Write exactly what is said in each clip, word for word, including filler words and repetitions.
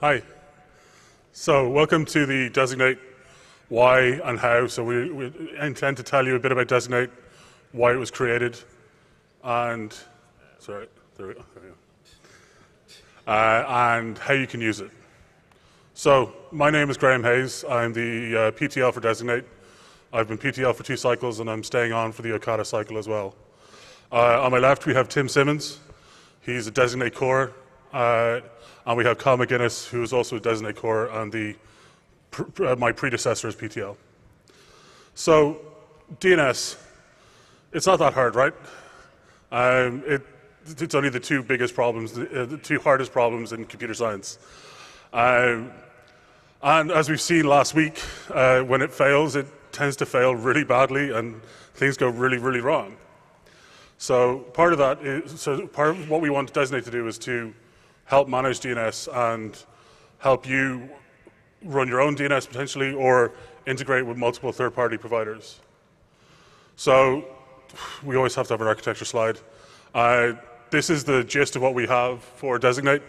Hi. So welcome to the Designate Why and How. So we, we intend to tell you a bit about Designate, why it was created, and sorry, there we go. There we go. Uh, and how you can use it. So my name is Graham Hayes. I'm the uh, P T L for Designate. I've been P T L for two cycles, and I'm staying on for the Okada cycle as well. Uh, on my left, we have Tim Simmons. He's a Designate core. Uh, and we have Kiall Mac Innes, who is also a Designate core and the, uh, my predecessor as P T L. So D N S, it's not that hard, right? Um, it, it's only the two biggest problems, the, uh, the two hardest problems in computer science. Um, and as we've seen last week, uh, when it fails, it tends to fail really badly and things go really, really wrong. So part of that is, so part of what we want Designate to do is to help manage D N S and help you run your own D N S potentially or integrate with multiple third-party providers. So we always have to have an architecture slide. Uh, this is the gist of what we have for Designate.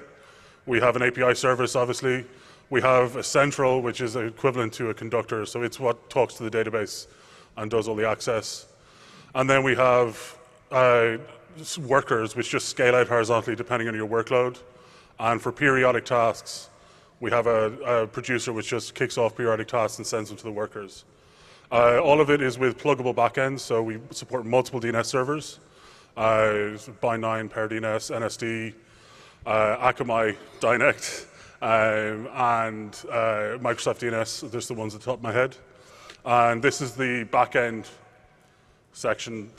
We have an A P I service, obviously. We have a central, which is equivalent to a conductor. So it's what talks to the database and does all the access. And then we have uh, workers, which just scale out horizontally depending on your workload. And for periodic tasks, we have a, a producer which just kicks off periodic tasks and sends them to the workers. Uh, all of it is with pluggable backends, so we support multiple D N S servers. Uh, Bind nine, PowerDNS, N S D, uh, Akamai, Dynect, um, and uh, Microsoft D N S. There's the ones at the top of my head. And this is the backend section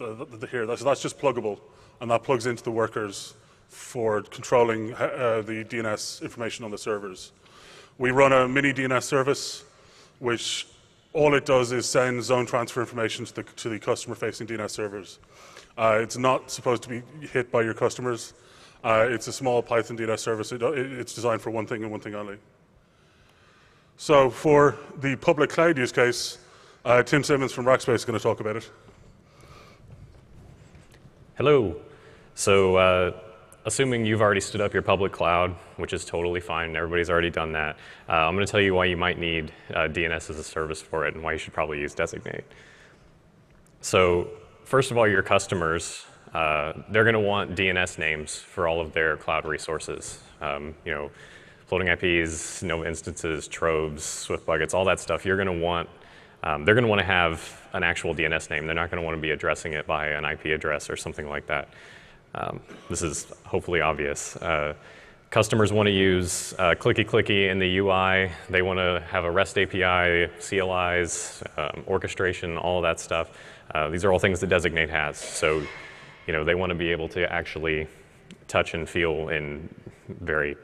here. So that's just pluggable, and that plugs into the workers for controlling uh, the D N S information on the servers. We run a mini D N S service, which all it does is send zone transfer information to the, to the customer-facing D N S servers. Uh, it's not supposed to be hit by your customers. Uh, it's a small Python D N S service. It, it's designed for one thing and one thing only. So for the public cloud use case, uh, Tim Simmons from Rackspace is going to talk about it. Hello. So, uh, assuming you've already stood up your public cloud, which is totally fine, everybody's already done that, uh, I'm going to tell you why you might need uh, D N S as a service for it and why you should probably use Designate. So, first of all, your customers, uh, they're going to want D N S names for all of their cloud resources. Um, you know, floating I Ps, Nova instances, troves, Swift buckets, all that stuff. You're going to want, um, they're going to want to have an actual D N S name. They're not going to want to be addressing it by an I P address or something like that. Um, this is hopefully obvious. Uh, customers want to use uh, clicky-clicky in the U I. They want to have a REST A P I, C L Is, um, orchestration, all that stuff. Uh, these are all things that Designate has. So, you know, they want to be able to actually touch and feel in very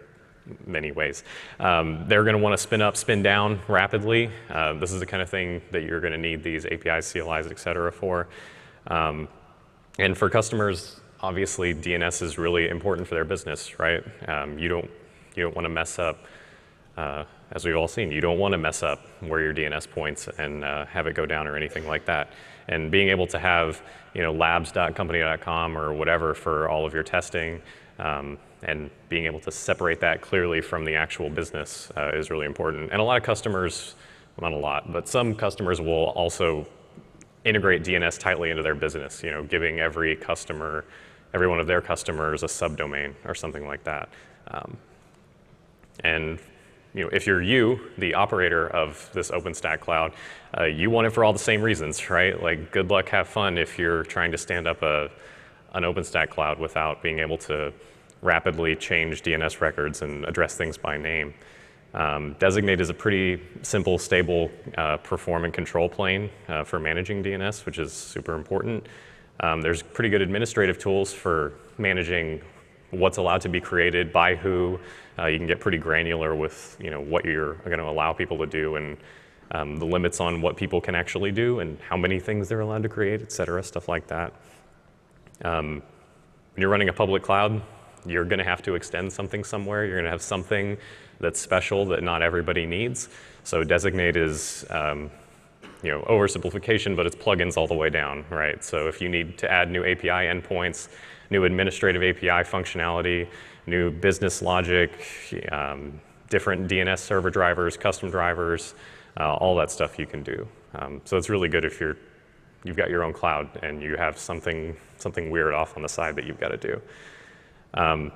many ways. Um, they're going to want to spin up, spin down rapidly. Uh, this is the kind of thing that you're going to need these A P Is, C L Is, et cetera, for. Um, and for customers, obviously, D N S is really important for their business, right? Um, you don't you don't want to mess up, uh, as we've all seen. You don't want to mess up where your D N S points and uh, have it go down or anything like that. And being able to have, you know, labs dot company dot com or whatever for all of your testing, um, and being able to separate that clearly from the actual business uh, is really important. And a lot of customers, well, not a lot, but some customers will also integrate D N S tightly into their business, you know, giving every customer, every one of their customers a subdomain or something like that. Um, and you know, if you're you, the operator of this OpenStack cloud, uh, you want it for all the same reasons, right? Like, good luck, have fun if you're trying to stand up a, an OpenStack cloud without being able to rapidly change D N S records and address things by name. Um, Designate is a pretty simple, stable uh, perform and control plane uh, for managing D N S, which is super important. Um, there's pretty good administrative tools for managing what's allowed to be created by who. Uh, you can get pretty granular with, you know, what you're going to allow people to do and um, the limits on what people can actually do and how many things they're allowed to create, et cetera, stuff like that. Um, when you're running a public cloud, you're going to have to extend something somewhere. You're going to have something that's special that not everybody needs. So Designate is, um, you know, oversimplification, but it's plugins all the way down, right? So if you need to add new A P I endpoints, new administrative A P I functionality, new business logic, um, different D N S server drivers, custom drivers, uh, all that stuff you can do. Um, so it's really good if you're, you've got your own cloud and you have something, something weird off on the side that you've got to do. Um,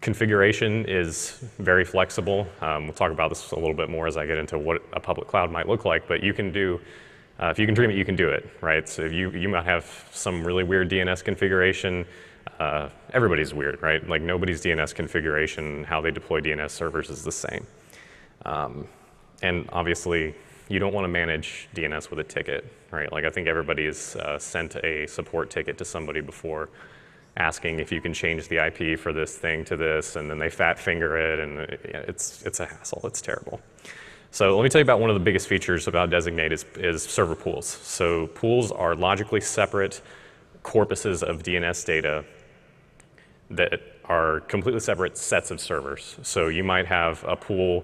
configuration is very flexible. Um, we'll talk about this a little bit more as I get into what a public cloud might look like, but you can do, uh, if you can dream it, you can do it, right? So if you, you might have some really weird D N S configuration. Uh, everybody's weird, right? Like nobody's D N S configuration, how they deploy D N S servers is the same. Um, and obviously, you don't want to manage D N S with a ticket, right? Like I think everybody has uh, sent a support ticket to somebody before asking if you can change the I P for this thing to this, and then they fat finger it, and it's, it's a hassle, it's terrible. So let me tell you about one of the biggest features about Designate is, is server pools. So pools are logically separate corpuses of D N S data that are completely separate sets of servers. So you might have a pool,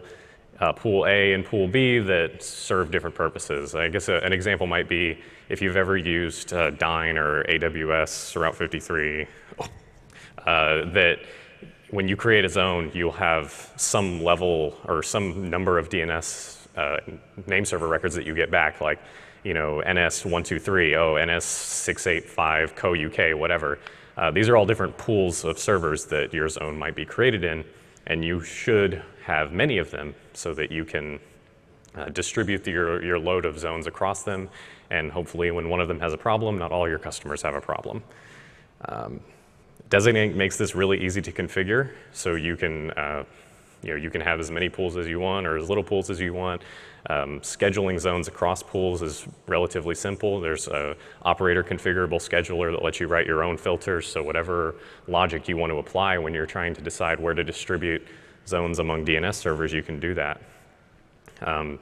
uh, pool A and pool B that serve different purposes. I guess a, an example might be if you've ever used uh, Dyn or A W S Route fifty-three, uh, that when you create a zone, you'll have some level or some number of D N S uh, name server records that you get back, like you know N S one two three, oh, N S six eight five, C O U K, whatever. Uh, these are all different pools of servers that your zone might be created in, and you should have many of them so that you can uh, distribute the, your, your load of zones across them, and hopefully when one of them has a problem, not all your customers have a problem. Um, Designate makes this really easy to configure, so you can, uh, you know, you can have as many pools as you want or as little pools as you want. Um, scheduling zones across pools is relatively simple. There's an operator configurable scheduler that lets you write your own filters, so whatever logic you want to apply when you're trying to decide where to distribute zones among D N S servers, you can do that. Um,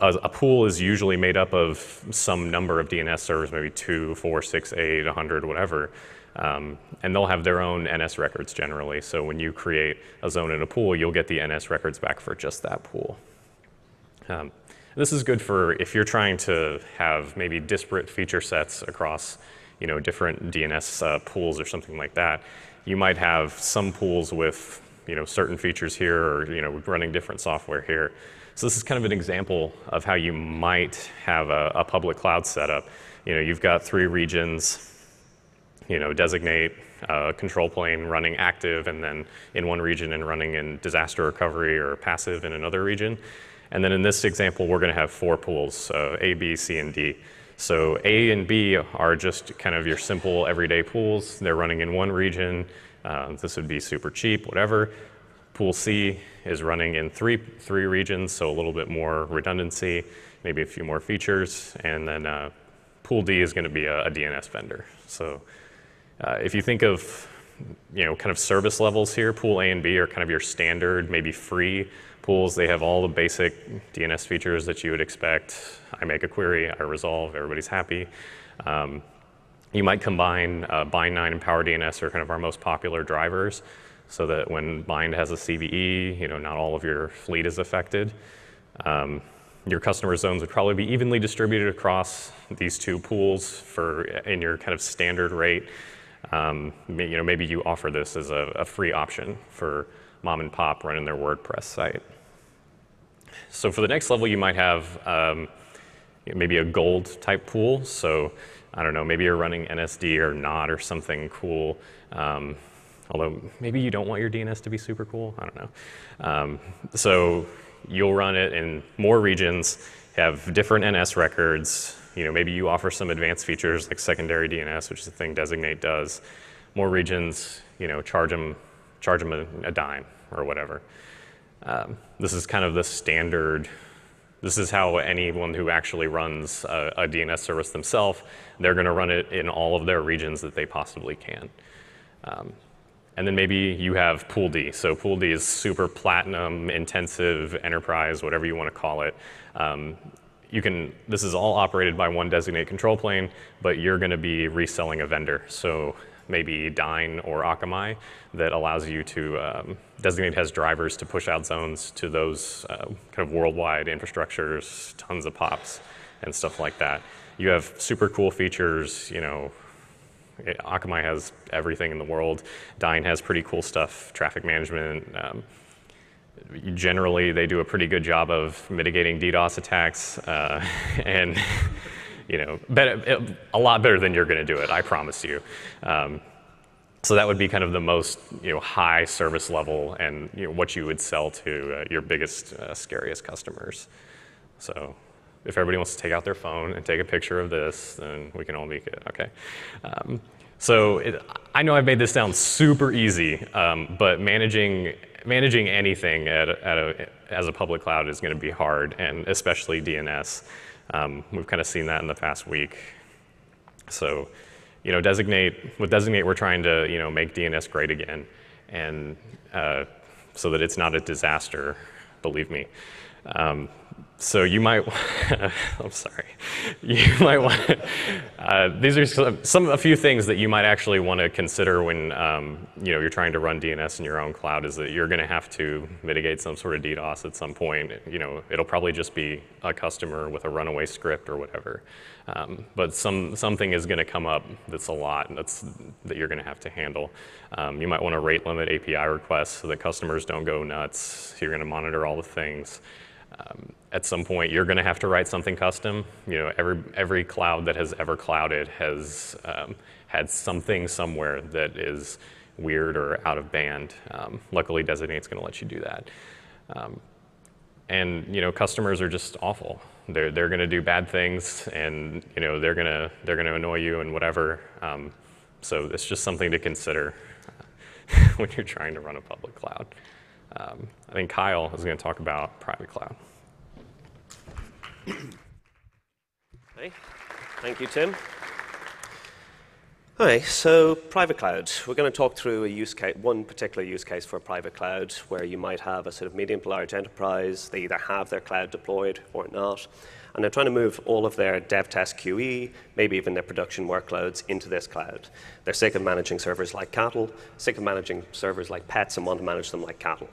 a, a pool is usually made up of some number of D N S servers, maybe two, four, six, eight, one hundred, whatever. Um, and they'll have their own N S records generally, so when you create a zone in a pool, you'll get the N S records back for just that pool. Um, this is good for if you're trying to have maybe disparate feature sets across you know, different D N S uh, pools or something like that. You might have some pools with you know, certain features here or you know, running different software here. So this is kind of an example of how you might have a, a public cloud setup. You know, you've got three regions. You know, Designate, uh, control plane running active and then in one region and running in disaster recovery or passive in another region. And then in this example, we're going to have four pools, uh, A, B, C, and D. So A and B are just kind of your simple everyday pools. They're running in one region. Uh, this would be super cheap, whatever. Pool C is running in three, three regions, so a little bit more redundancy, maybe a few more features. And then uh, pool D is going to be a, a D N S vendor. So uh, if you think of you know, kind of service levels here, pool A and B are kind of your standard, maybe free pools. They have all the basic D N S features that you would expect. I make a query, I resolve, everybody's happy. Um, you might combine uh, Bind nine and PowerDNS are kind of our most popular drivers so that when Bind has a C V E, you know, not all of your fleet is affected. Um, your customer zones would probably be evenly distributed across these two pools for in your kind of standard rate. Um, you know, maybe you offer this as a, a free option for mom and pop running their WordPress site. So for the next level, you might have um, maybe a gold type pool. So I don't know, maybe you're running N S D or not or something cool. Um, although maybe you don't want your D N S to be super cool. I don't know. Um, so you'll run it in more regions, have different N S records. You know, maybe you offer some advanced features like secondary D N S, which is the thing Designate does. More regions, you know, charge them, charge them a, a dime or whatever. Um, this is kind of the standard. This is how anyone who actually runs a, a D N S service themselves, they're going to run it in all of their regions that they possibly can. Um, and then maybe you have Pool D. So Pool D is super platinum, intensive, enterprise, whatever you want to call it. Um, You can, this is all operated by one Designate control plane, but you're going to be reselling a vendor. So maybe Dyn or Akamai that allows you to, um, Designate has drivers to push out zones to those uh, kind of worldwide infrastructures, tons of pops and stuff like that. You have super cool features, you know, Akamai has everything in the world. Dyn has pretty cool stuff, traffic management, um, generally they do a pretty good job of mitigating DDoS attacks, uh, and you know, better, a lot better than you're going to do it, I promise you. Um, so that would be kind of the most you know high service level and you know what you would sell to uh, your biggest, uh, scariest customers. So if everybody wants to take out their phone and take a picture of this, then we can all be good. Okay. Um, so it, I know I've made this sound super easy, um, but managing managing anything at, at a, as a public cloud is going to be hard, and especially D N S. Um, we've kind of seen that in the past week. So, you know, Designate with Designate, we're trying to you know make D N S great again, and uh, so that it's not a disaster. Believe me. Um, so you might, I'm sorry, you might want. Uh, these are some, some a few things that you might actually want to consider when um, you know you're trying to run D N S in your own cloud. Is that you're going to have to mitigate some sort of DDoS at some point. You know, it'll probably just be a customer with a runaway script or whatever. Um, but some something is going to come up that's a lot, and that's that you're going to have to handle. Um, you might want to rate limit A P I requests so that customers don't go nuts. You're going to monitor all the things. Um, at some point, you're going to have to write something custom. You know, every every cloud that has ever clouded has um, had something somewhere that is weird or out of band. Um, luckily, Designate's going to let you do that. Um, and you know, customers are just awful. They're they're going to do bad things, and you know, they're gonna they're gonna annoy you and whatever. Um, so it's just something to consider when you're trying to run a public cloud. Um, I think Kiall is going to talk about private cloud. Hey, thank you, Tim. Hi. So, private cloud. We're going to talk through a use case, one particular use case for a private cloud, where you might have a sort of medium to large enterprise. They either have their cloud deployed or not, and they're trying to move all of their dev test Q E, maybe even their production workloads, into this cloud. They're sick of managing servers like cattle, sick of managing servers like pets, and want to manage them like cattle.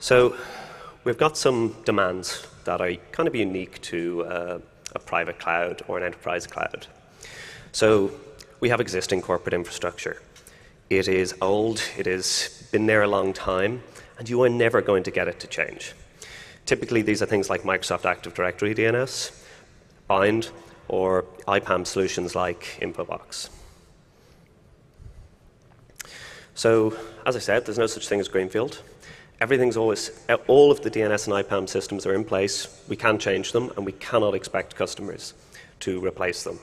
So we've got some demands that are kind of unique to uh, a private cloud or an enterprise cloud. So we have existing corporate infrastructure. It is old, it has been there a long time, and you are never going to get it to change. Typically, these are things like Microsoft Active Directory D N S, Bind, or I PAM solutions like Infobox. So, as I said, there's no such thing as greenfield. Everything's always, all of the D N S and I PAM systems are in place. We can change them, and we cannot expect customers to replace them.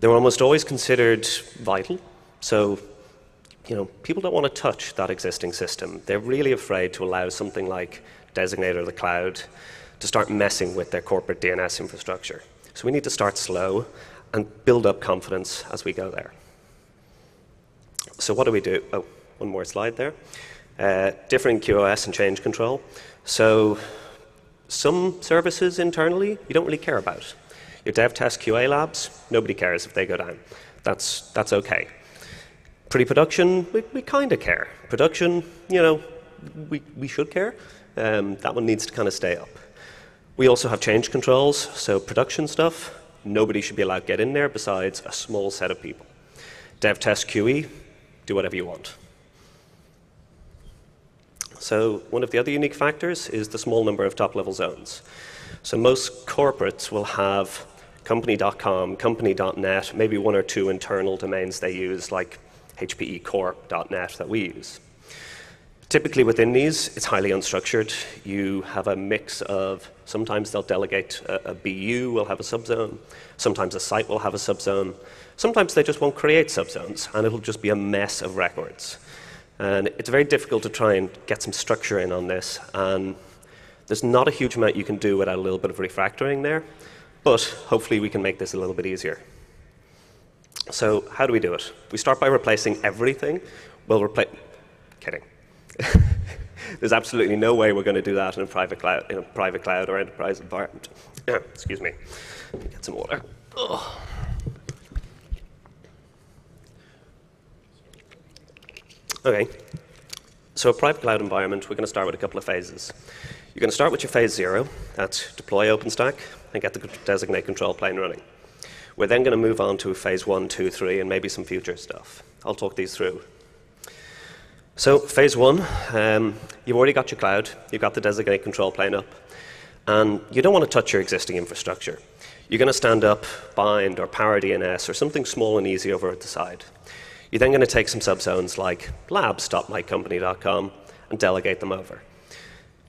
They're almost always considered vital. So, you know, people don't want to touch that existing system. They're really afraid to allow something like Designate or the cloud to start messing with their corporate D N S infrastructure. So we need to start slow and build up confidence as we go there. So what do we do? Oh, one more slide there. Uh, differing Q O S and change control. So some services internally you don't really care about. Your dev test Q A labs, nobody cares if they go down. That's, that's okay. Pre-production, we, we kind of care. Production, you know, we, we should care. Um, that one needs to kind of stay up. We also have change controls, so production stuff, nobody should be allowed to get in there besides a small set of people. Dev test Q E, do whatever you want. So one of the other unique factors is the small number of top-level zones. So most corporates will have company dot com, company dot net, maybe one or two internal domains they use, like H P E corp dot net that we use. Typically within these, it's highly unstructured. You have a mix of, sometimes they'll delegate, a, a B U will have a subzone, sometimes a site will have a subzone, sometimes they just won't create subzones, and it'll just be a mess of records. And it's very difficult to try and get some structure in on this, and there's not a huge amount you can do without a little bit of refactoring there, but hopefully we can make this a little bit easier. So how do we do it? We start by replacing everything. We'll replace, kidding. There's absolutely no way we're going to do that in a private cloud, in a private cloud or enterprise environment. Excuse me. Let me get some water. Oh. Okay. So a private cloud environment, we're going to start with a couple of phases. You're going to start with your phase zero. That's deploy OpenStack and get the Designate control plane running. We're then going to move on to phase one, two, three, and maybe some future stuff. I'll talk these through. So phase one, um, you've already got your cloud, you've got the designate control plane up, and you don't want to touch your existing infrastructure. You're going to stand up Bind or PowerDNS or something small and easy over at the side. You're then going to take some subzones like labs dot my company dot com and delegate them over.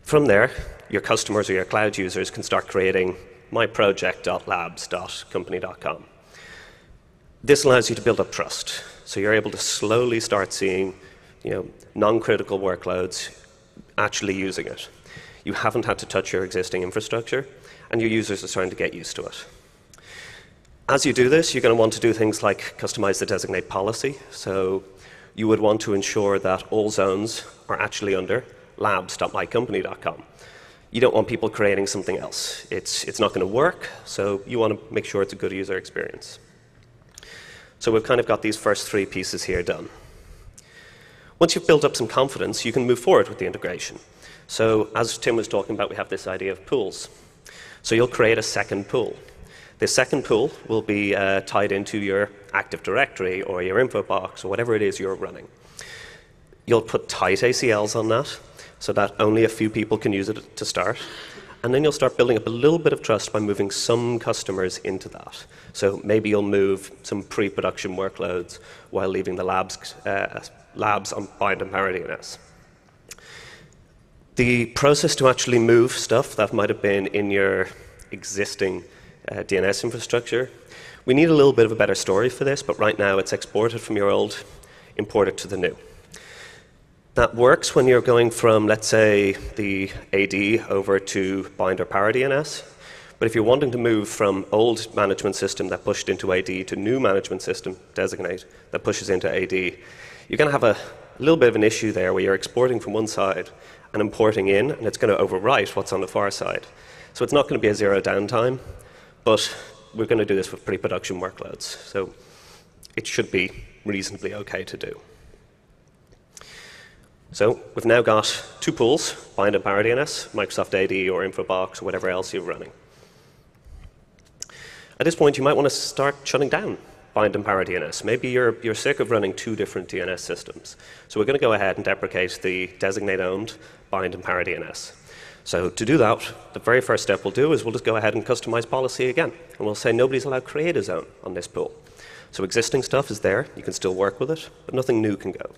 From there, your customers or your cloud users can start creating my project dot labs dot company dot com. This allows you to build up trust. So you're able to slowly start seeing, you know, non-critical workloads actually using it. You haven't had to touch your existing infrastructure, and your users are starting to get used to it. As you do this, you're going to want to do things like customize the designate policy. So you would want to ensure that all zones are actually under labs dot my company dot com. You don't want people creating something else. It's, it's not going to work, so you want to make sure it's a good user experience. So we've kind of got these first three pieces here done. Once you've built up some confidence, you can move forward with the integration. So as Tim was talking about, we have this idea of pools. So you'll create a second pool. This second pool will be uh, tied into your Active Directory or your Infobox or whatever it is you're running. You'll put tight A C Ls on that, so that only a few people can use it to start. And then you'll start building up a little bit of trust by moving some customers into that. So maybe you'll move some pre-production workloads while leaving the labs, uh, labs on Bind and PowerDNS. The process to actually move stuff that might have been in your existing uh, D N S infrastructure, we need a little bit of a better story for this, but right now it's export it from your old, import it to the new. That works when you're going from, let's say, the A D over to Bind or PowerDNS. But if you're wanting to move from old management system that pushed into A D to new management system, designate, that pushes into A D, you're going to have a little bit of an issue there where you're exporting from one side and importing in, and it's going to overwrite what's on the far side. So it's not going to be a zero downtime, but we're going to do this with pre-production workloads. So it should be reasonably OK to do. So we've now got two pools, Bind and PowerDNS, Microsoft A D or Infobox, or whatever else you're running. At this point, you might want to start shutting down Bind and PowerDNS. Maybe you're, you're sick of running two different D N S systems. So we're going to go ahead and deprecate the designate-owned Bind and PowerDNS. So to do that, the very first step we'll do is we'll just go ahead and customize policy again. And we'll say nobody's allowed to create a zone on this pool. So existing stuff is there. You can still work with it, but nothing new can go.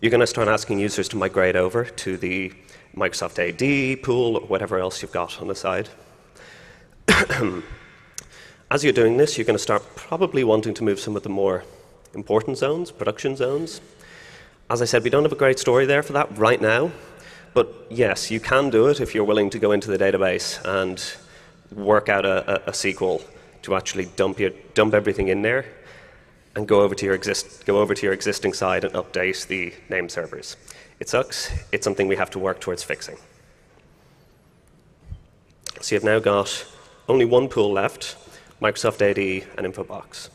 You're going to start asking users to migrate over to the Microsoft A D pool or whatever else you've got on the side. As you're doing this, you're going to start probably wanting to move some of the more important zones, production zones. As I said, we don't have a great story there for that right now. But yes, you can do it if you're willing to go into the database and work out a, a, a S Q L to actually dump, your, dump everything in there and go over to your exist, go over to your existing side and update the name servers. It sucks. It's something we have to work towards fixing. So you've now got only one pool left, Microsoft A D and Infobox.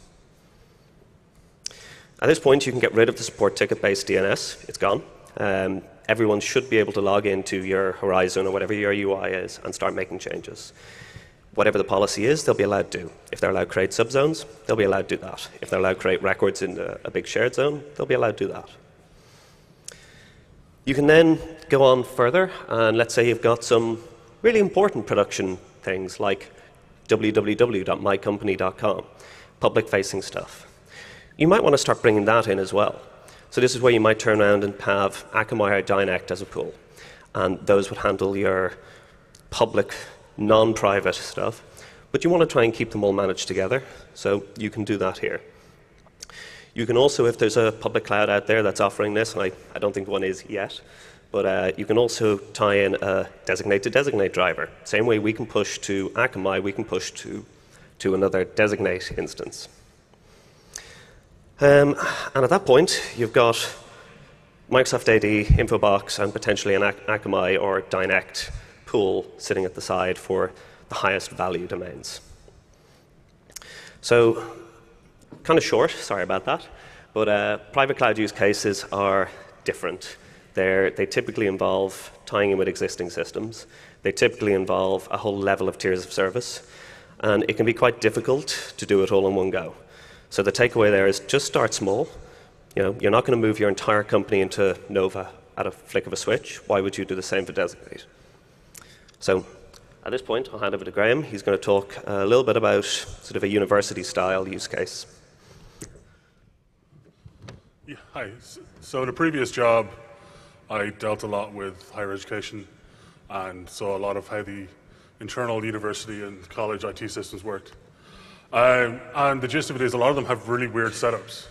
At this point, you can get rid of the support ticket-based D N S. It's gone. Um, everyone should be able to log into your Horizon or whatever your U I is and start making changes. Whatever the policy is, they'll be allowed to. If they're allowed to create subzones, they'll be allowed to do that. If they're allowed to create records in a, a big shared zone, they'll be allowed to do that. You can then go on further, and let's say you've got some really important production things like w w w dot my company dot com, public-facing stuff. You might want to start bringing that in as well. So this is where you might turn around and have Akamai or Dynect as a pool, and those would handle your public non-private stuff, but you want to try and keep them all managed together, so you can do that here. You can also, if there's a public cloud out there that's offering this, and I, I don't think one is yet, but uh, you can also tie in a designate-to-designate driver. Same way we can push to Akamai, we can push to, to another designate instance. Um, and at that point, you've got Microsoft A D, Infobox, and potentially an Akamai or Dynect pool sitting at the side for the highest value domains. So kind of short, sorry about that, but uh, private cloud use cases are different. They're, they typically involve tying in with existing systems. They typically involve a whole level of tiers of service, and it can be quite difficult to do it all in one go. So the takeaway there is just start small. You know, you're not going to move your entire company into Nova at a flick of a switch. Why would you do the same for Designate? So at this point, I'll hand over to Graham. He's going to talk a little bit about sort of a university-style use case. Yeah, hi. So in a previous job, I dealt a lot with higher education and saw a lot of how the internal university and college I T systems worked. Um, and the gist of it is a lot of them have really weird setups.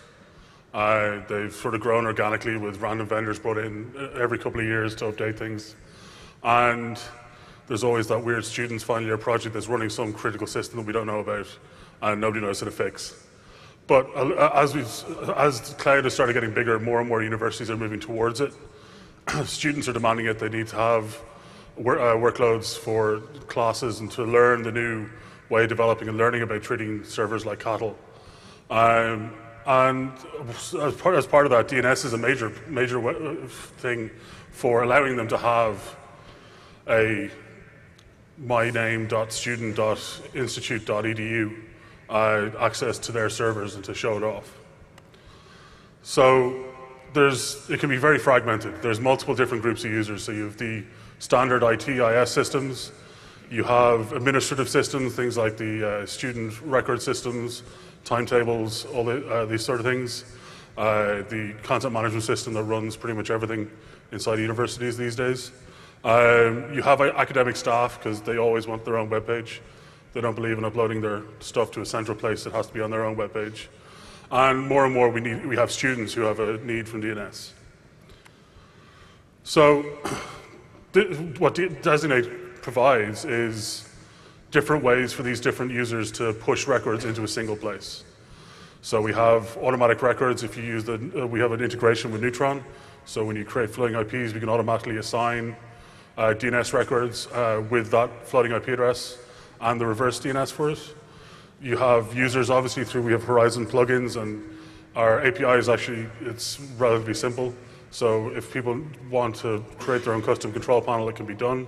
Uh, they've sort of grown organically with random vendors brought in every couple of years to update things. And there's always that weird students final year project that's running some critical system that we don't know about and nobody knows how to fix. But uh, as, we've, as cloud has started getting bigger, more and more universities are moving towards it. Students are demanding it. They need to have wor uh, workloads for classes and to learn the new way of developing and learning about treating servers like cattle. Um, and as part, as part of that, D N S is a major, major thing for allowing them to have a my name dot student dot institute dot e d u uh, access to their servers and to show it off. So there's, it can be very fragmented. There's multiple different groups of users. So you have the standard I T I S systems. You have administrative systems, things like the uh, student record systems, timetables, all the, uh, these sort of things. Uh, the content management system that runs pretty much everything inside universities these days. Um, you have uh, academic staff, because they always want their own webpage. They don't believe in uploading their stuff to a central place. It has to be on their own webpage. And more and more, we, need, we have students who have a need from D N S. So what Designate provides is different ways for these different users to push records into a single place. So we have automatic records. If you use the, uh, we have an integration with Neutron. So when you create floating I Ps, we can automatically assign uh, D N S records uh, with that floating I P address and the reverse D N S for it. You have users, obviously, through we have Horizon plugins, and our A P I is actually, it's relatively simple. So if people want to create their own custom control panel, it can be done.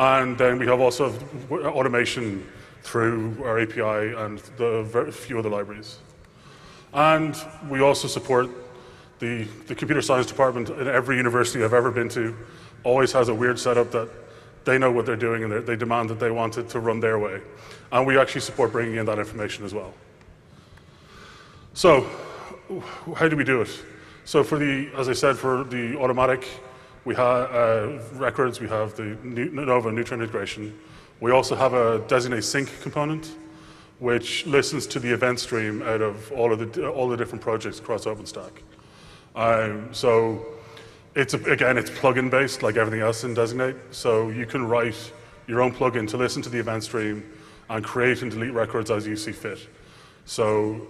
And then we have also automation through our A P I and the few other libraries. And we also support the, the computer science department in every university I've ever been to always has a weird setup that they know what they're doing and they demand that they want it to run their way. And we actually support bringing in that information as well. So how do we do it? So for the, as I said, for the automatic we have, uh, records, we have the Nova Neutron integration. We also have a Designate sync component, which listens to the event stream out of all of the, all the different projects across OpenStack. Um, so it's, again, it's plugin based like everything else in Designate. So you can write your own plugin to listen to the event stream and create and delete records as you see fit. So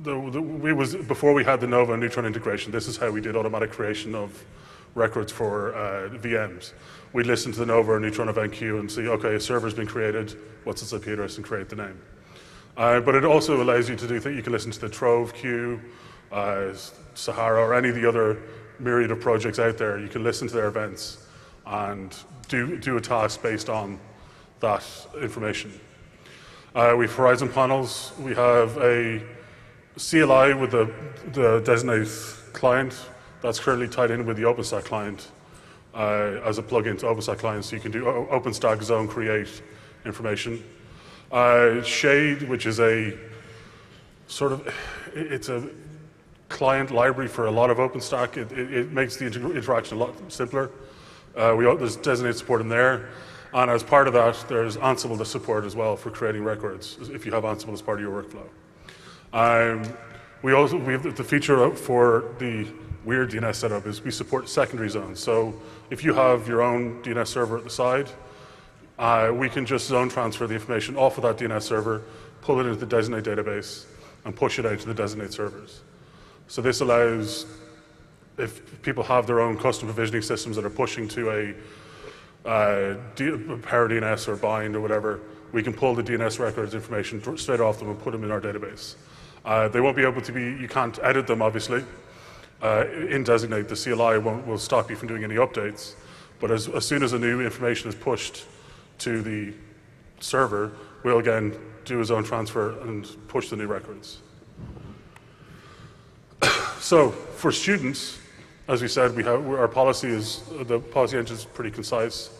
the, the, we was, before we had the Nova and Neutron integration, this is how we did automatic creation of records for uh, V Ms. We'd listen to the Nova and Neutron event queue and see, okay, a server's been created, what's its I P address, and create the name. Uh, but it also allows you to do things. You can listen to the Trove queue, uh, Sahara, or any of the other myriad of projects out there. You can listen to their events and do, do a task based on that information. Uh, we have Horizon panels. We have a C L I with the, the Designate client that's currently tied in with the OpenStack client uh, as a plugin to OpenStack client, so you can do OpenStack zone create information. Uh, Shade, which is a sort of, it's a client library for a lot of OpenStack. It, it, it makes the inter interaction a lot simpler. Uh, we, there's Designate support in there. And as part of that, there's Ansible support as well for creating records, if you have Ansible as part of your workflow. Um, we also, we have the feature for the weird D N S setup is we support secondary zones. So if you have your own D N S server at the side, uh, we can just zone transfer the information off of that D N S server, pull it into the Designate database, and push it out to the Designate servers. So this allows, if people have their own custom provisioning systems that are pushing to a Uh, PowerDNS or Bind or whatever, we can pull the D N S records information straight off them and put them in our database. Uh, they won't be able to be, you can't edit them obviously. Uh, in Designate, the C L I won't, will stop you from doing any updates, but as, as soon as the new information is pushed to the server, we'll again do a zone transfer and push the new records. So for students, as we said, we have, our policy is, the policy engine is pretty concise.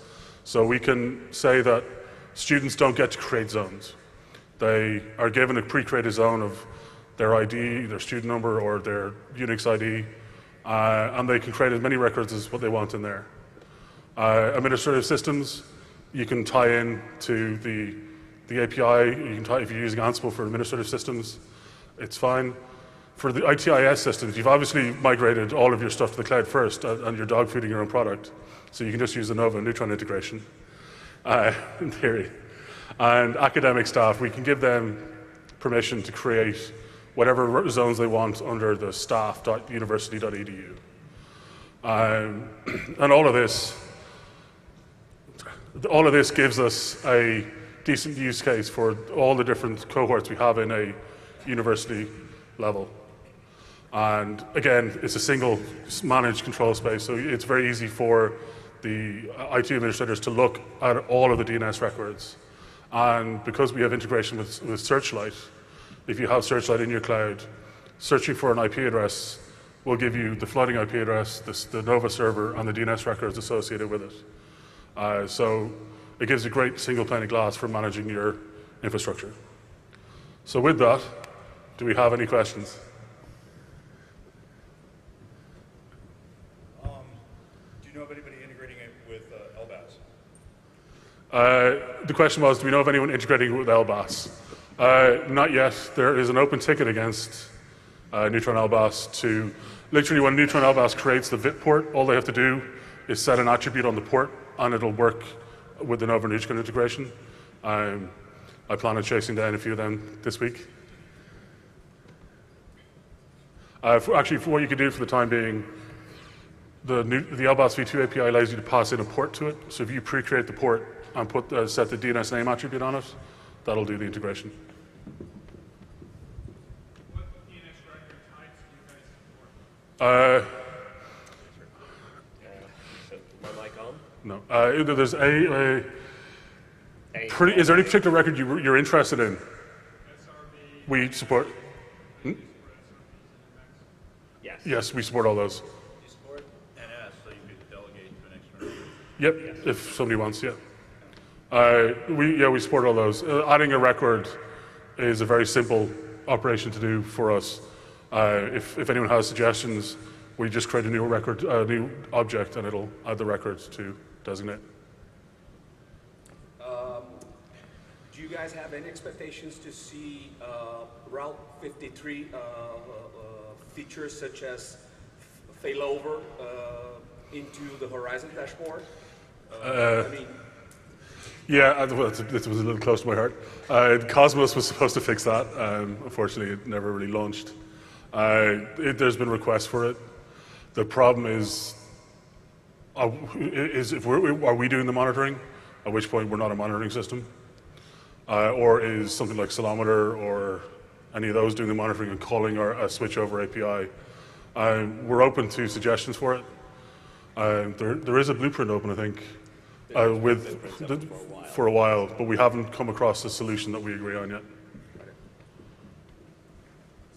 So we can say that students don't get to create zones. They are given a pre-created zone of their I D, their student number, or their Unix I D, uh, and they can create as many records as what they want in there. Uh, administrative systems, you can tie in to the, the A P I. You can tie, if you're using Ansible for administrative systems, it's fine. For the I T I S systems, you've obviously migrated all of your stuff to the cloud first, and you're dog-feeding your own product. So you can just use the Nova and Neutron integration, uh, in theory. And academic staff, we can give them permission to create whatever zones they want under the staff dot university dot e d u. Um, and all of this, all of this gives us a decent use case for all the different cohorts we have in a university level. And again, it's a single managed control space, so it's very easy for the I T administrators to look at all of the D N S records. And because we have integration with, with Searchlight, if you have Searchlight in your cloud, searching for an I P address will give you the flooding I P address, the, the Nova server, and the D N S records associated with it. Uh, so it gives a great single pane of glass for managing your infrastructure. So with that, do we have any questions? Um, do you know of anybody integrating it with uh, L B A S? Uh, the question was, do we know of anyone integrating it with L B A S? Uh, not yet. There is an open ticket against uh, Neutron L B A S to, literally when Neutron L B A S creates the V I P port, all they have to do is set an attribute on the port, and it'll work with the Nova Neutron integration. Um, I plan on chasing down a few of them this week. Uh, for actually, for what you can do for the time being, the, new, the L B A S v two A P I allows you to pass in a port to it. So if you pre-create the port and put uh, set the D N S name attribute on it, that'll do the integration. What D N S record types do you guys support? Uh, uh, my mic on? No. Uh, there's a. a, a pretty, is there any particular record you, you're interested in? S R B. We support. Hmm? Yes. Yes, we support all those. You support N S, so you could delegate to an external. Yep, yes. If somebody wants, yeah. Uh, we, yeah, we support all those. Uh, adding a record is a very simple operation to do for us. Uh, if, if anyone has suggestions, we just create a new record, a new object, and it'll add the records to Designate. Um, do you guys have any expectations to see uh, Route fifty-three uh, uh, features such as failover uh, into the Horizon dashboard? Uh, uh, I mean, yeah, this was a little close to my heart. Uh, Cosmos was supposed to fix that. Um, unfortunately, it never really launched. Uh, it, there's been requests for it. The problem is, uh, is if we're, are we doing the monitoring? At which point, we're not a monitoring system. Uh, or is something like Solometer or any of those doing the monitoring and calling our uh, switchover A P I? Uh, we're open to suggestions for it. Uh, there, there is a blueprint open, I think. Uh, with the, for, a for a while, but we haven't come across a solution that we agree on yet. Is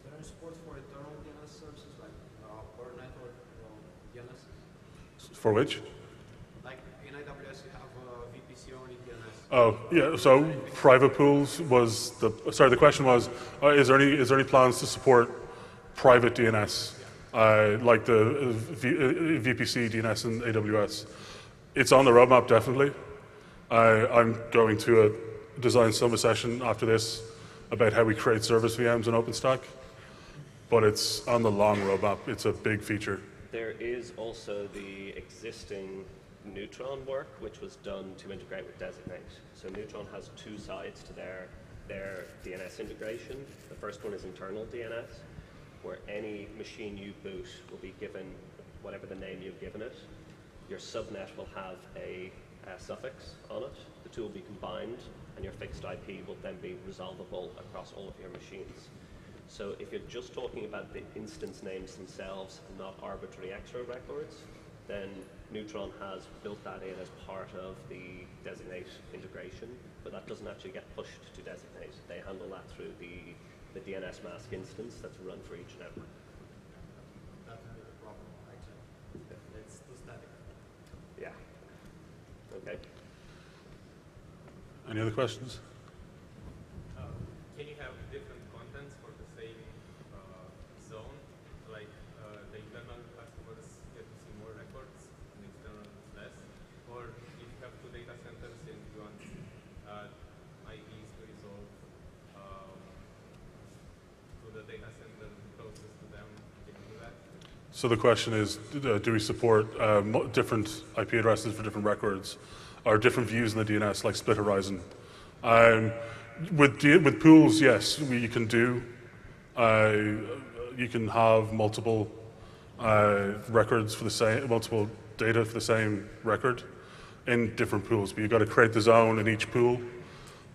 there any support for internal D N S services like uh, or network or D N S? For which? Like in A W S, you have uh, V P C only D N S. Oh yeah, so private pools was the. Sorry, the question was: uh, Is there any is there any plans to support private D N S, yeah. uh, like the uh, v, uh, V P C D N S in A W S? It's on the roadmap, definitely. I, I'm going to a design summer session after this about how we create service V Ms in OpenStack, but it's on the long roadmap. It's a big feature. There is also the existing Neutron work, which was done to integrate with Designate. So Neutron has two sides to their, their D N S integration. The first one is internal D N S, where any machine you boot will be given whatever the name you've given it. Your subnet will have a, a suffix on it, the two will be combined, and your fixed I P will then be resolvable across all of your machines. So if you're just talking about the instance names themselves and not arbitrary extra records, then Neutron has built that in as part of the Designate integration, but that doesn't actually get pushed to Designate. They handle that through the, the D N S mask instance that's run for each network. Any other questions? Uh, can you have different contents for the same uh, zone? Like uh, the internal customers get to see more records and external less? Or if you have two data centers and you want uh, I Ds to resolve um, to the data center closest to them, can you do that? So the question is, do we support uh, different I P addresses for different records? Or different views in the D N S, like split horizon. Um, with D with pools, yes, we, you can do. Uh, you can have multiple uh, records for the same, multiple data for the same record in different pools. But you've got to create the zone in each pool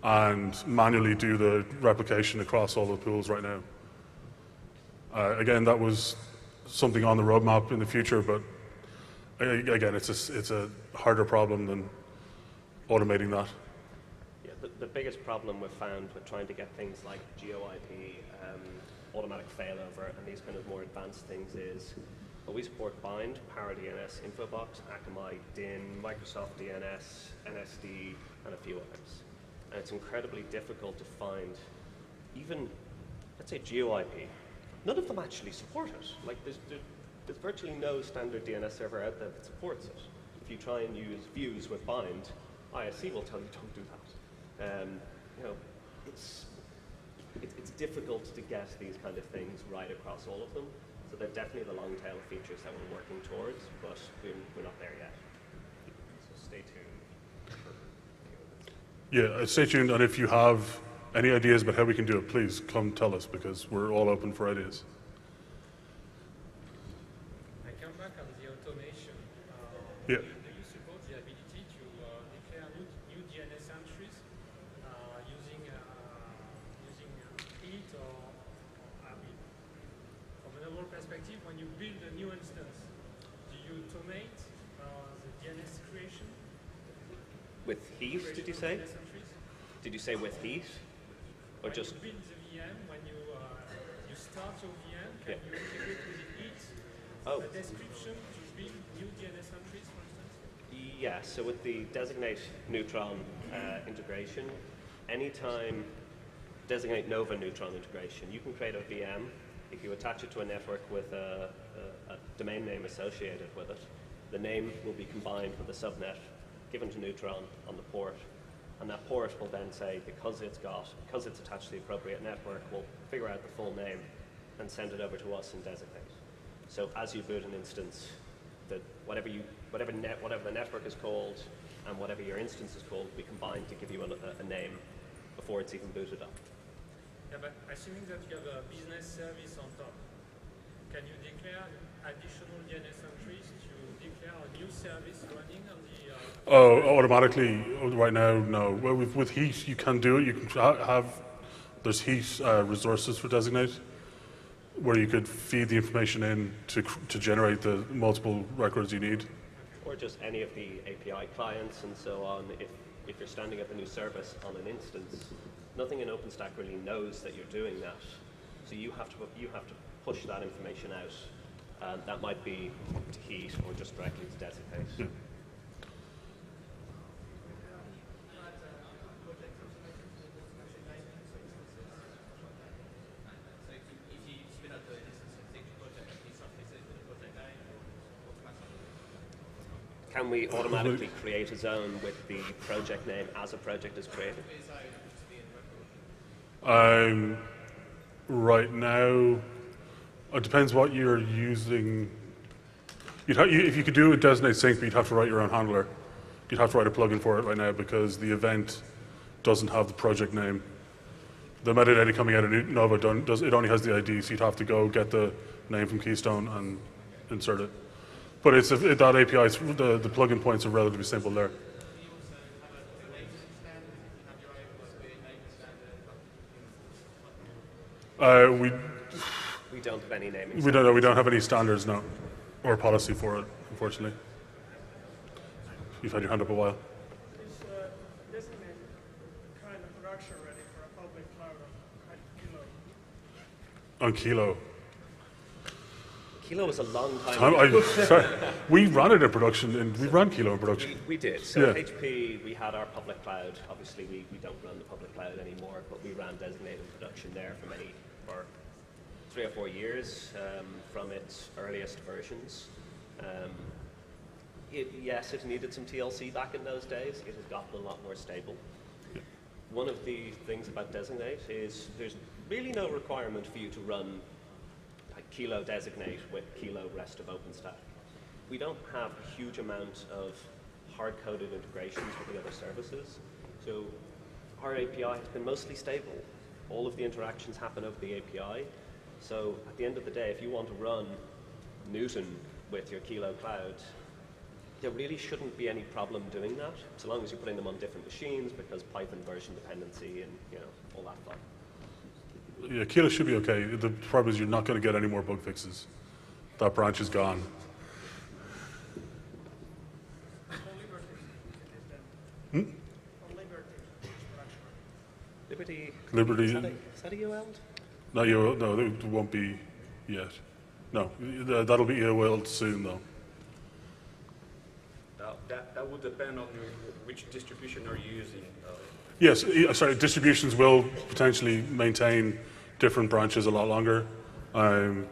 and manually do the replication across all the pools right now. Uh, again, that was something on the roadmap in the future, but again, it's a, it's a harder problem than automating that. Yeah, the, the biggest problem we've found with trying to get things like GeoIP, um, automatic failover, and these kind of more advanced things is, well, we support Bind, PowerDNS, Infobox, Akamai, Dyn, Microsoft D N S, N S D, and a few others. And it's incredibly difficult to find even, let's say, GeoIP. None of them actually support it. Like, there's, there's, there's virtually no standard D N S server out there that supports it. If you try and use views with Bind, I S C will tell you don't do that. Um, you know, it's, it, it's difficult to get these kind of things right across all of them. So they're definitely the long tail features that we're working towards, but we're, we're not there yet. So stay tuned. Yeah, stay tuned. And if you have any ideas about how we can do it, please come tell us, because we're all open for ideas. I come back on the automation. Uh, yeah. With Heat, did you say? Did you say with Heat? Or when just... When you build the V M, when you, uh, you start your V M, can yeah. you integrate with the Heat, oh. the description to build new D N S entries, for instance? Yeah, so with the Designate Neutron uh, integration, anytime Designate Nova Neutron integration, you can create a V M. If you attach it to a network with a, a, a domain name associated with it, the name will be combined with the subnet, given to Neutron on the port, and that port will then say, because it's got, because it's attached to the appropriate network, we'll figure out the full name and send it over to us and designate. So as you boot an instance, that whatever you, whatever net, whatever the network is called, and whatever your instance is called, we combine to give you a, a name before it's even booted up. Yeah, but assuming that you have a business service on top, can you declare additional D N S entries to declare a new service running on the? Oh, automatically, right now, no. Well, with, with Heat, you can do it. You can have, there's Heat uh, resources for Designate, where you could feed the information in to, to generate the multiple records you need. Or just any of the A P I clients and so on. If, if you're standing up a new service on an instance, nothing in OpenStack really knows that you're doing that. So you have to, you have to push that information out. And that might be to Heat or just directly to Designate. Yeah. Can we automatically create a zone with the project name as a project is created? Um, right now, it depends what you're using. You'd have, you, if you could do a designate sync, but you'd have to write your own handler. You'd have to write a plugin for it right now because the event doesn't have the project name. The metadata coming out of Nova don't, does, it only has the I D, so you'd have to go get the name from Keystone and insert it. But it's a, that A P I, the, the plugin points are relatively simple there. Uh, we we don't have any naming. We don't know. We don't have any standards, no, or policy for it, unfortunately. You've had your hand up a while. Is uh, Designate kind of production ready for a public cloud on Kilo? On Kilo. Kilo was a long time ago. I, sorry. We ran it in production, and we so ran Kilo in production. We, we did. So yeah. At H P, we had our public cloud. Obviously, we, we don't run the public cloud anymore, but we ran Designate in production there for many, for three or four years um, from its earliest versions. Um, it, yes, it needed some T L C back in those days. It has gotten a lot more stable. Yeah. One of the things about Designate is there's really no requirement for you to run Kilo Designate with Kilo rest of OpenStack. We don't have a huge amount of hard-coded integrations with the other services, so our A P I has been mostly stable. All of the interactions happen over the A P I, so at the end of the day, if you want to run Newton with your Kilo cloud, there really shouldn't be any problem doing that, so long as you're putting them on different machines because Python version dependency and you know all that fun. Yeah, Kilo should be okay. The problem is you're not going to get any more bug fixes. That branch is gone. Hmm? Liberty. Liberty. Is that, a, is that a U L D? No, U L D, no, it won't be yet. No, that'll be U L D soon, though. That, that, that would depend on which distribution are you using. Uh, yes, sorry, distributions will potentially maintain different branches a lot longer. Um,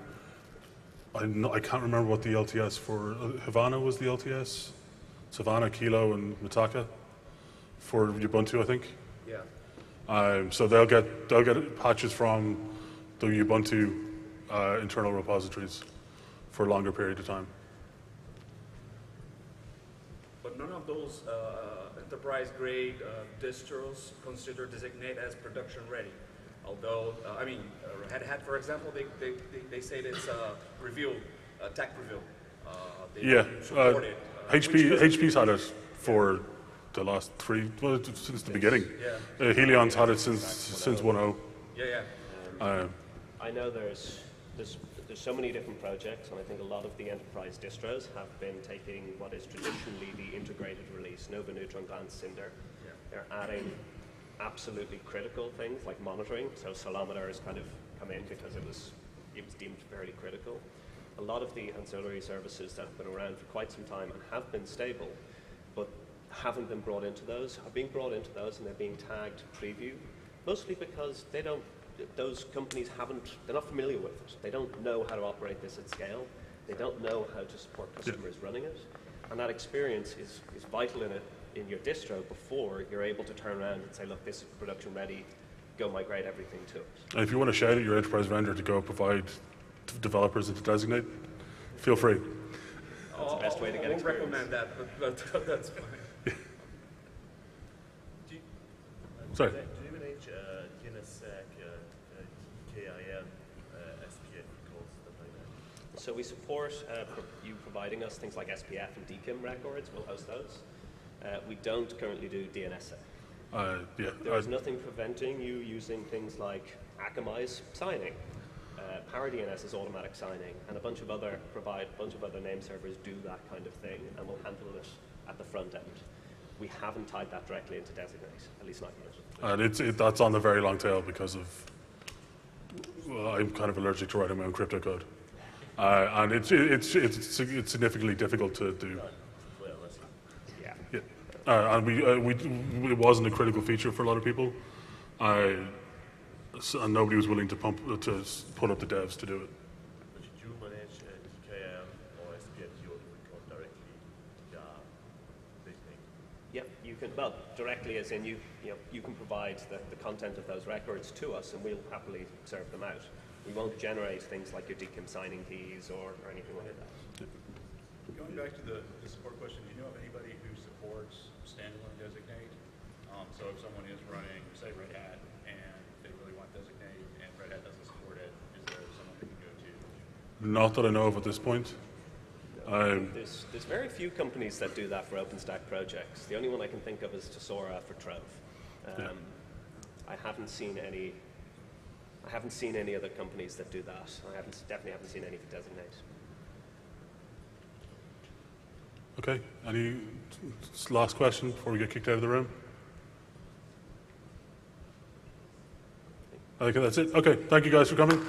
I'm not, I can't remember what the L T S for uh, Havana was the L T S. Savannah, Kilo, and Mitaka for Ubuntu, I think. Yeah. Um, so they'll get they'll get patches from the Ubuntu uh, internal repositories for a longer period of time. But none of those uh, enterprise-grade uh, distros consider Designate as production-ready. Although, uh, I mean, uh, Red Hat, for example, they they, they, they say it's a uh, review, uh, tech review. Uh, they yeah, uh, it, uh, H P H P's had it for the last three, well, since the beginning. Yeah. Uh, Helion's had it since since one point oh. Yeah, yeah. Um, uh, I know there's this. There's so many different projects, and I think a lot of the enterprise distros have been taking what is traditionally the integrated release, Nova, Neutron, Glance, Cinder. Yeah. They're adding absolutely critical things like monitoring. So Solometer has kind of come in because it was it was deemed fairly critical. A lot of the ancillary services that have been around for quite some time and have been stable, but haven't been brought into those, are being brought into those, and they're being tagged preview, mostly because they don't. Those companies haven't, they're not familiar with it. They don't know how to operate this at scale. They don't know how to support customers yeah. running it. And that experience is, is vital in, it, in your distro before you're able to turn around and say, look, this is production ready, go migrate everything to it. And if you want to shout at your enterprise vendor to go provide developers and to Designate, feel free. That's the best way to get experience. I won't recommend that, but, but that's fine. Yeah. Do you, Sorry. Do you manage uh, DNSSEC? D K I M, uh, S P F calls, stuff like that. So we support uh, pro you providing us things like S P F and D K I M records. We'll host those. Uh, we don't currently do D N S. Uh, yeah, there is nothing preventing you using things like Akamai's signing, uh, PowerDNS's automatic signing, and a bunch of other provide a bunch of other name servers do that kind of thing, and we'll handle it at the front end. We haven't tied that directly into Designate, at least not yet. And it's it, that's on the very long tail because of. Well, I'm kind of allergic to writing my own crypto code, uh, and it's it's it's it's significantly difficult to do. Yeah. yeah. Uh, and we uh, we it wasn't a critical feature for a lot of people, uh, and nobody was willing to pump uh, to put up the devs to do it. But did you manage uh, D K I M or S P F directly? Uh, this thing? Yep, you can. Well, directly as in you. You know, you can provide the, the content of those records to us, and we'll happily serve them out. We won't generate things like your D K I M signing keys or, or anything like that. Going back to the, the support question, do you know of anybody who supports standalone Designate? Um, so if someone is running, say, Red Hat, and they really want Designate, and Red Hat doesn't support it, is there someone they can go to? Not that I know of at this point. Um, there's, there's very few companies that do that for OpenStack projects. The only one I can think of is Tesora for Trove. Um, yeah. I haven't seen any. I haven't seen any other companies that do that. I haven't definitely haven't seen any that Designate. Okay. Any last question before we get kicked out of the room? I think that's it. Okay. Thank you guys for coming.